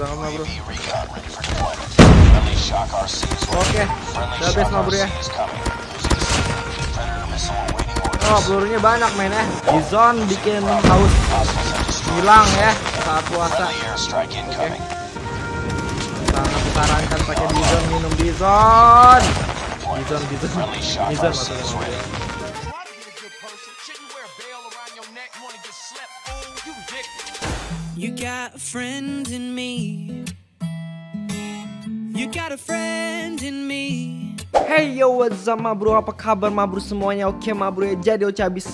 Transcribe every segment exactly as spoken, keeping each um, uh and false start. banget mah bro. Oke, udah best mah bro ya. Oh pelurunya banyak main eh. Bizon bikin haus hilang ya saat puasa. Oke. Sangat disarankan pakai Bizon, minum Bizon. Bizon, Bizon, Bizon maksudnya. You got a friend in me. You got a friend in me. Hey yo, what's up Mabro? Apa kabar Mabro semuanya? Oke Mabro ya, jadi Ocha habis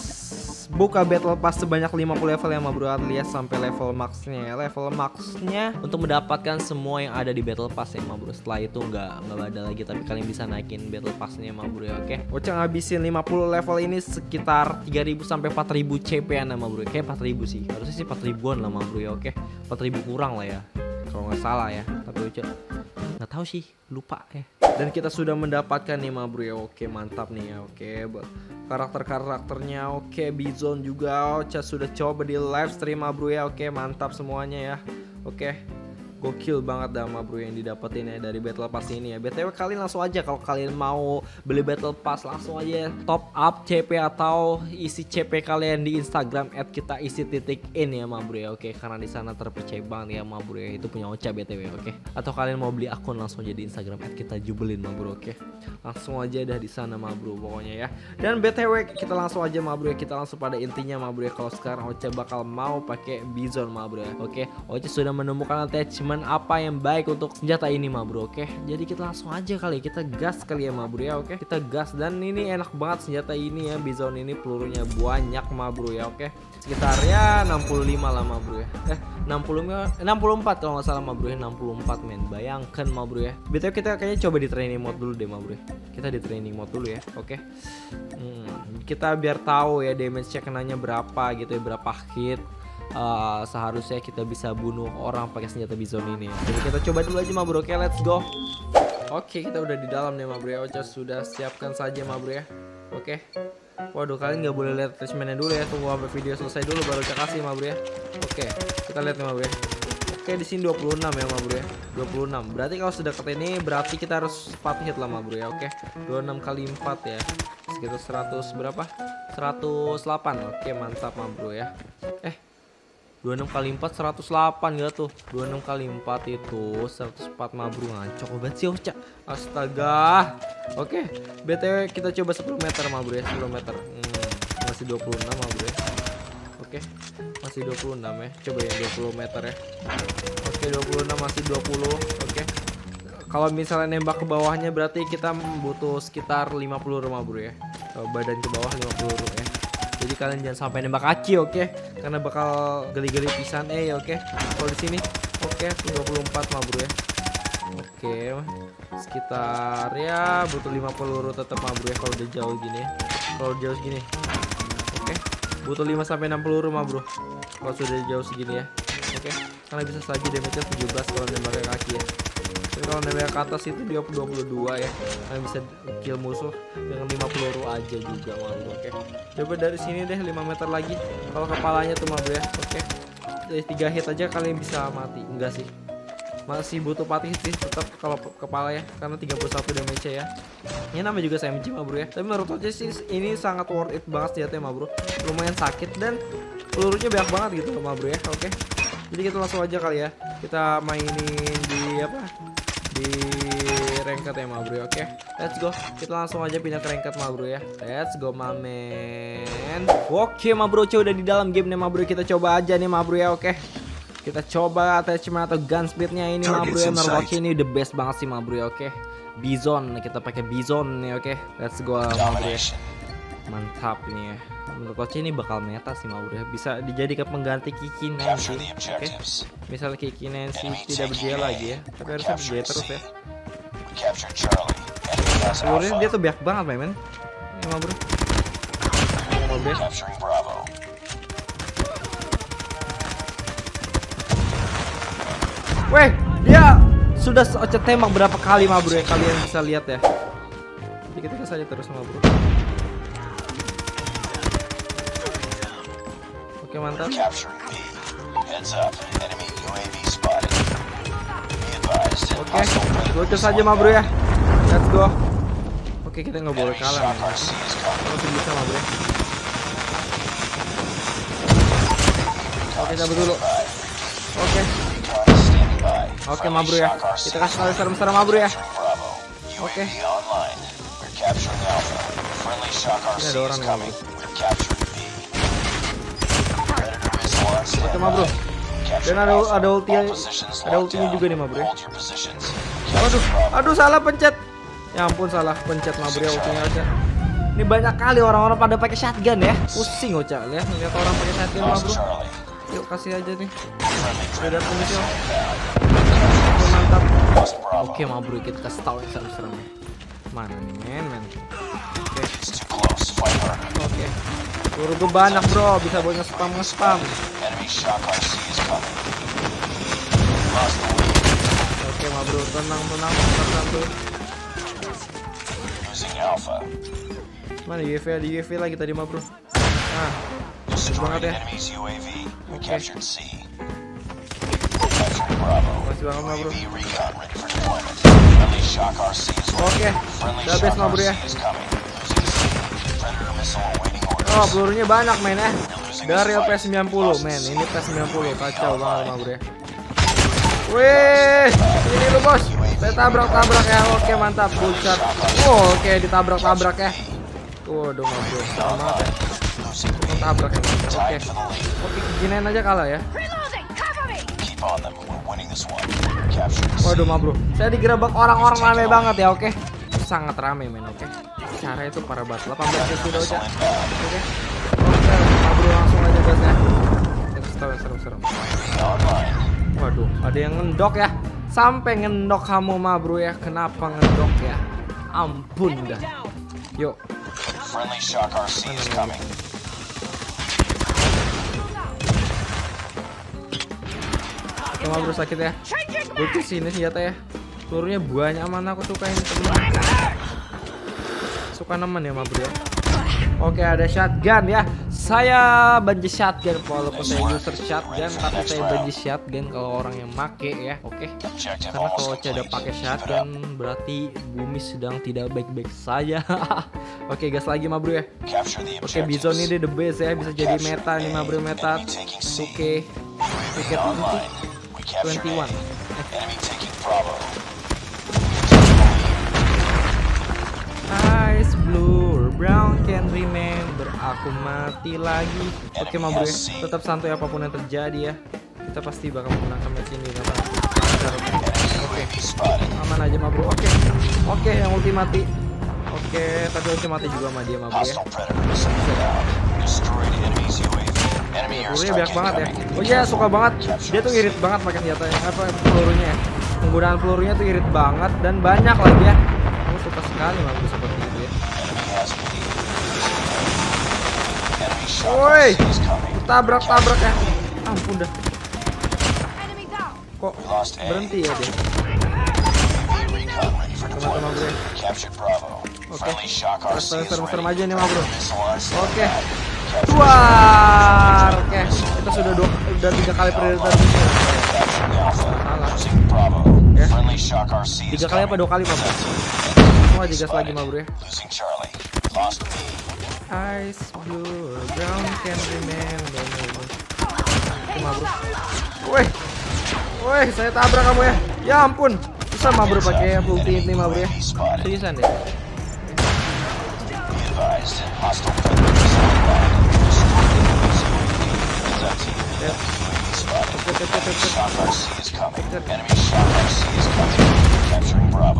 buka Battle Pass sebanyak lima puluh level ya Mabro. Lihat sampai level maxnya, level maxnya untuk mendapatkan semua yang ada di Battle Pass ya Mabro. Setelah itu nggak nggak ada lagi, tapi kalian bisa naikin Battle Passnya Mabro ya. Oke, Ocha ngabisin lima puluh level ini sekitar tiga ribu sampai empat ribu C P-an ya Mabro. Kayak empat ribu sih, harusnya sih empat ribuan lah Mabro ya. Oke, empat ribu kurang lah ya kalau nggak salah ya, tapi Ocha nggak tahu sih, lupa ya. Dan kita sudah mendapatkan nih Mabro ya. Oke, mantap nih ya. Oke, karakter-karakternya oke, Bizon juga Ocha sudah coba di live stream Mabro ya. Oke, mantap semuanya ya. Oke, gokil banget dah Mabro yang didapetin ya dari Battle Pass ini ya. B T W kalian langsung aja kalau kalian mau beli Battle Pass, langsung aja top up C P atau isi C P kalian di Instagram et kita isi titik in ya Mabro ya. Oke, karena di sana terpercaya banget ya Mabro ya. Itu punya Ocha B T W. Oke, atau kalian mau beli akun langsung aja di Instagram et kita jubelin Mabro. Oke, langsung aja dah di sana Mabro pokoknya ya. Dan B T W kita langsung aja Mabro ya, kita langsung pada intinya Mabro ya. Kalau sekarang Ocha bakal mau pakai Bizon Mabro ya. Oke, Ocha sudah menemukan attachment apa yang baik untuk senjata ini Mabro. Oke, jadi kita langsung aja kali, kita gas kali ya Mabro ya. Oke, kita gas. Dan ini enak banget senjata ini ya, Bizon ini pelurunya banyak Mabro ya. Oke, sekitarnya enam puluh lima lah Mabro ya. Eh, enam puluh enam puluh empat kalau nggak salah Mabro ya, enam puluh empat men. Bayangkan Mabro ya. B T W kita kayaknya coba di training mode dulu deh Mabro ya. Kita di training mode dulu ya. Oke. Hmm, kita biar tahu ya damage-nya kenanya berapa gitu ya, berapa hit. Uh, seharusnya kita bisa bunuh orang pakai senjata Bizon ini. Jadi kita coba dulu aja Mabro. Oke, let's go. Oke, kita udah di dalam nih Mabro ya. Ocha sudah siapkan saja Mabro ya. Oke. Waduh, kalian nggak boleh lihat attachmentnya dulu ya. Tunggu sampai video selesai dulu baru Ocha kasih Mabro ya. Oke, kita lihat nih Mabro ya. Oke, di sini dua puluh enam ya Mabro ya. dua puluh enam. Berarti kalau sedekat ini berarti kita harus empat hit lah Mabro ya. Oke. dua puluh enam kali empat ya. Sekitar seratus berapa? seratus delapan. Oke, mantap Mabro ya. Eh dua puluh enam kali empat, seratus delapan gak tuh? dua puluh enam kali empat itu seratus empat Mabro. Ngaco banget sih Ocha. Astaga. Oke, B T W kita coba sepuluh meter Mabro ya. Sepuluh meter. hmm, Masih dua puluh enam Mabro ya. Oke, masih dua puluh enam ya. Coba ya dua puluh meter ya. Oke, dua puluh enam masih dua puluh. Oke, kalau misalnya nembak ke bawahnya berarti kita butuh sekitar lima puluh Mabro ya. Badan ke bawah lima puluh ya. Jadi kalian jangan sampai nembak kaki, oke? Okay? Karena bakal geli-geli pisan, eh, oke? Okay? Kalau di sini, oke, okay, dua puluh empat Mabro ya. Oke, okay, sekitar ya butuh lima peluru tetap Mabro ya kalau udah jauh gini. Ya. Kalau jauh gini, oke? Okay. Butuh lima sampai enam peluru Mabro. Kalau sudah jauh segini ya, oke? Okay. Karena bisa lagi damage-nya tujuh belas kalau nembaknya kaki ya. Jadi kalau nembaknya ke atas itu dia dua puluh dua ya. Kalian bisa kill musuh dengan lima peluru aja juga Mabro. Oke, coba dari sini deh lima meter lagi. Kalau kepalanya tuh Mabro ya. Oke, dari tiga hit aja kalian bisa mati. Enggak sih, masih butuh patih sih tetap kalau kepala ya, karena tiga puluh satu damage ya. Ini namanya juga S M G Mabro ya. Tapi menurut Ocha sih ini sangat worth it banget senjatanya Mabro. Lumayan sakit dan pelurunya banyak banget gitu Mabro ya. Oke, jadi kita langsung aja kali ya, kita mainin di apa, di ranked ya Mabro. Oke, let's go. Kita langsung aja pindah ke ranked Mabro ya. Let's go mamen. Oke Mabro, Ocha udah di dalam game nih Mabro. Kita coba aja nih Mabro ya. Oke, kita coba attachment atau gun speednya ini Mabro ya. Menurut ini the best banget sih Mabro ya. Oke, Bizon, kita pakai Bizon nih. Oke, let's go Mabro ya. Mantap nih ya. Menurut Ocha ini bakal meta sih Mabro ya. Bisa dijadikan pengganti Kikina sih. Oke, misalnya Kikina sih tidak berjaya lagi ya, tapi harusnya berjaya terus ya. Seluruhnya dia tuh banyak banget men. Ini Mabro. Weh, dia sudah Ocha tembak berapa kali Mabro ya, kalian bisa lihat ya. Jadi kita kesal terus Mabro. Oke, mantap. Oke, Oke, okay. Gocos aja mah bro ya. Let's go. Oke, okay, kita nggak boleh kalah. Masih bisa mah bro. Oke, okay, cabut dulu. Oke. Okay. Oke, okay, Mabru ya. Kita kasih kali besar-besar Mabru ya. Oke. Okay. Ini ada orang yang oke, Mabru. Dan ada ada ultinya, ada ultinya juga nih Mabru ya. Aduh, aduh salah pencet. Ya ampun salah pencet Mabru ya ultinya aja. Ini banyak kali orang-orang pada pakai shotgun ya. Pusing Oca ya ngeliat orang pakai shotgun Mabru. Yuk kasih aja nih. Sudah finish. Mantap. Oke Mabru kita kasih tahu yang serem-seremnya. Mana nih men men. Oke. Oke. Peluru gue banyak bro, bisa buat nge-spam nge-spam. Oke Mabru tenang tenang tenang tuh. Mana U A V, ada U A V lagi tadi Mabru. Nah, bagus banget ya. Oke, bagus banget Mabru. Oke, udah best Mabru ya. Oh, pelurunya banyak men ya. Dari P sembilan puluh men, ini P sembilan puluh kacau banget Mabru ya. Wih, ini lu bos. Saya tabrak-tabrak ya, oke mantap, bullshot. Oh, oke ditabrak-tabrak ya. Waduh Mabru, sama ya. Tabrak ya. Oke, oke kikinain aja kalah ya. Waduh Mabru, saya digerebek orang-orang rame banget ya, oke. Sangat rame men, oke. Cara itu para bat, delapan belas sudah aja. Oke, oke Mabru langsung aja gasnya. Serem-serem. Waduh, ada yang ngendok ya. Sampai ngendok kamu Mabru ya. Kenapa ngendok ya? Ampun dah. Yuk. Oke Mabru sakit ya. Gue kesini senjata ya. Pelurunya banyak mana aku suka ini teman. Suka nemen ya Mabru ya. Oke ada shotgun ya. Saya benci shotgun, walaupun saya user shotgun, tapi saya benci shotgun kalau orang yang make ya, oke. Okay. Karena kalau saya udah pakai shotgun, berarti bumi sedang tidak baik-baik saja. Oke, okay, gas lagi Mabru ya. Oke, okay, Bizon ini the best ya, bisa jadi meta nih Mabru meta. Oke, tiket dua puluh satu. Eyes blue, brown can remember. Aku mati lagi. Oke Mabru ya, tetap santuy apapun yang terjadi ya. Kita pasti bakal menang match ini. Oke, aman aja Mabru. Oke, oke yang ulti mati. Oke, tapi ulti mati juga sama dia Mabru ya. Pelurunya banyak banget ya. Oh iya suka banget. Dia tuh irit banget pakai senjatanya. Apa pelurunya ya? Penggunaan pelurunya tuh irit banget dan banyak lagi ya. Aku suka sekali Mabru seperti itu ya. Woi, tabrak-tabrak ya. Ampun dah. Kok berhenti ya dia? Teman-teman gue. Oke, serem-serem aja nih Mabru. Oke, keluar. Oke, kita sudah dua, udah tiga kali predator. Salah. Ya. Tiga kali apa dua kali Mabru? Semua oh, digas lagi Mabru ya. Ice blue, brown can remember. Oke Mabru. Woi, woi, saya tabrak kamu ya. Ya ampun, susah Mabru pakai ulti ini Mabru ya. Seriusan deh.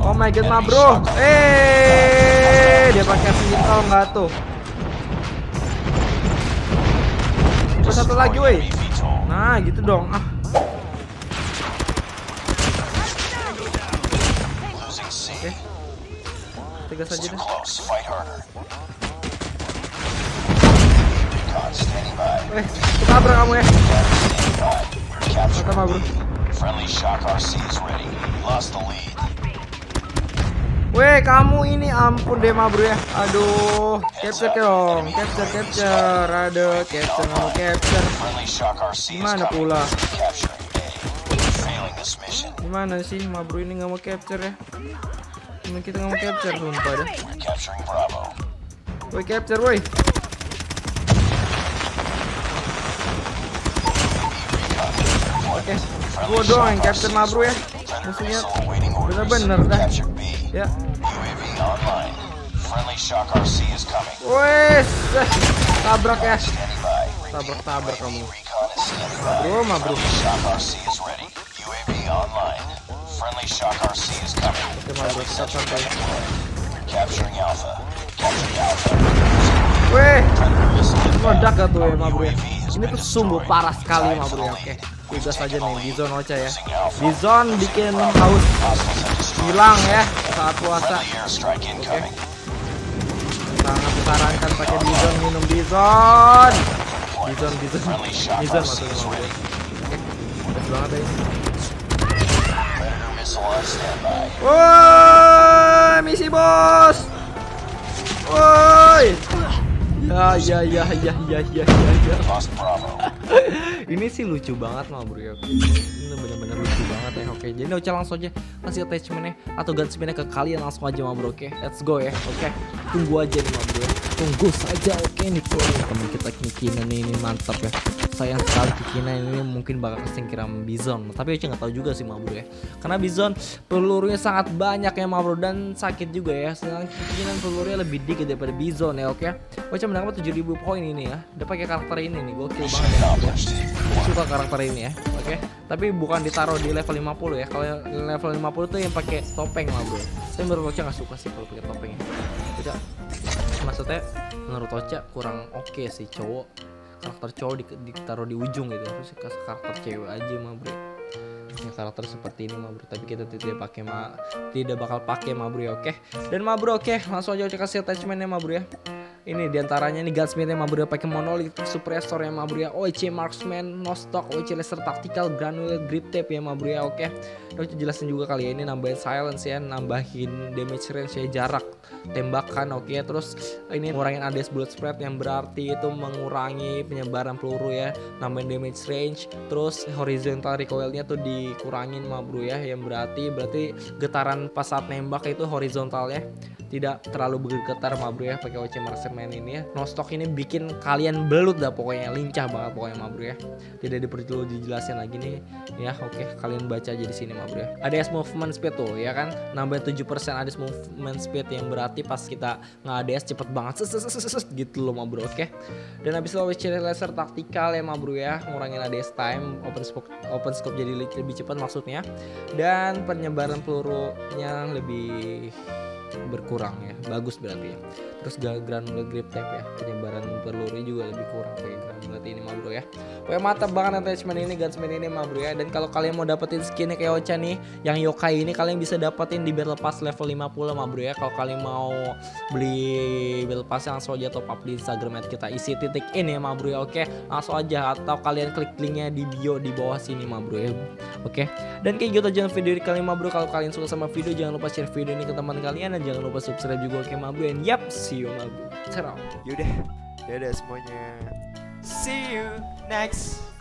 Oh my god Mabru, eh dia pakai senjata nggak tuh? Satu lagi woi. Nah gitu dong ah. Oke, tiga saja deh. Woi ketabrak kamu ya. Kata Mabru. Woi kamu ini ampun deh Mabru ya. Aduh, capture dong, capture capture, ada capture, capture. Gimana pula? Gimana sih Mabro ini nggak mau capture ya? Ini kita nggak mau capture sumpah deh. Woi capture woi. Oke, gua doang yang capture Mabro ya. Musuhnya bener-bener dah. Ya. Wes, tabrak ya. Tabrak-tabrak kamu. Bro, Mabro. Friendly shock R C is coming. Capturing Alpha. Capturing Alpha. Weh, meledak gak tuh ya Mabro ya? Ini tuh sungguh parah sekali Mabro ya. Oke, tugas aja nih Bizon Ocha ya. Bizon bikin haus hilang ya saat puasa. Oke, sangat disarankan pakai Bizon, minum Bizon. Bizon, Bizon, Bizon maksudnya Mabro. Oke, pedas banget ya. Woi, misi bos. Woi. Ya ya ya ya ya ya ya. Ini sih lucu banget Mabro ya. Ini benar-benar lucu banget ya. Oke, jadi Ocha langsung aja kasih attachment-nya atau gunsmith-nya ke kalian langsung aja Mabro, oke. Let's go ya. Oke. Tunggu aja nih Mabro. Tunggu saja oke nih bro. Temen kita Kikina nih ini mantap ya. Sayang sekali Kikina ini mungkin bakal kesingkiran Bizon, tapi Ocha nggak tahu juga sih Mabro ya, karena Bizon pelurunya sangat banyak ya Mabro, dan sakit juga ya, sedangkan Kikina pelurunya lebih dikit daripada Bizon ya. Oke, Ocha mendapat tujuh ribu poin ini ya, udah pakai karakter ini nih, gokil banget ya, ya. Suka karakter ini ya. Oke, tapi bukan ditaruh di level lima puluh ya, kalau level lima puluh tuh yang pakai topeng Mabro, tapi menurut Ocha nggak suka sih kalau pakai topeng ya. Ocha maksudnya menurut Ocha kurang oke okay sih cowok, karakter cowok ditaruh di ujung gitu, terus karakter cewek aja Mabro. Yang karakter seperti ini Mabro, tapi kita tidak pakai ma tidak bakal pakai Mabro ya, oke. Dan Mabro oke, langsung aja kasih attachmentnya Mabro ya. Ini diantaranya nih gunsmithnya Mabro pakai monolith suppressor ya Mabro ya, O E C marksman, no stock, O E C laser tactical granule grip tape ya Mabro ya, oke. Ocha jelasin juga kali ya, ini nambahin silence ya, nambahin damage range ya, jarak tembakan oke, terus ini ngurangin A D S bullet spread yang berarti itu mengurangi penyebaran peluru ya, nambahin damage range, terus horizontal recoilnya tuh dikurangin Mabro ya, yang berarti berarti getaran pas saat nembak itu horizontalnya tidak terlalu bergetar Mabro ya pakai O E C marksman ini ya. No stock ini bikin kalian belut dah pokoknya, lincah banget pokoknya Mabro ya, tidak diperlu dijelasin lagi nih ya. Oke, kalian baca aja di sini Mabro ya. A D S movement speed tuh ya kan, nambah tujuh persen A D S movement speed yang berarti pas kita nge-A D S cepet banget gitu loh Mabro, oke. Dan habis itu O E C laser taktikal ya Mabro ya, ngurangin A D S time, open scope, open scope jadi lebih cepat maksudnya, dan penyebaran pelurunya lebih berkurang ya, bagus berarti ya. Terus granule grip tape ya, penyebaran pelurunya juga lebih kurang kayak granule ini Mabro ya. Pokoknya mantap banget attachment ini, gunsmith ini Mabro ya. Dan kalau kalian mau dapetin skinnya kayak Ocha nih, yang yokai ini kalian bisa dapetin di Battle Pass level lima puluh Mabro ya. Kalau kalian mau beli Battle Pass langsung aja top up di Instagram kita isi titik ini ya Mabro ya. Oke, langsung aja atau kalian klik linknya di bio di bawah sini Mabro ya. Oke. Dan kayak gitu aja video kali Mabro. Kalau kalian suka sama video jangan lupa share video ini ke teman kalian, dan jangan lupa subscribe juga ke Mabro. And yap, see you Mabro. Ciao. Yaudah, dadah semuanya. See you next.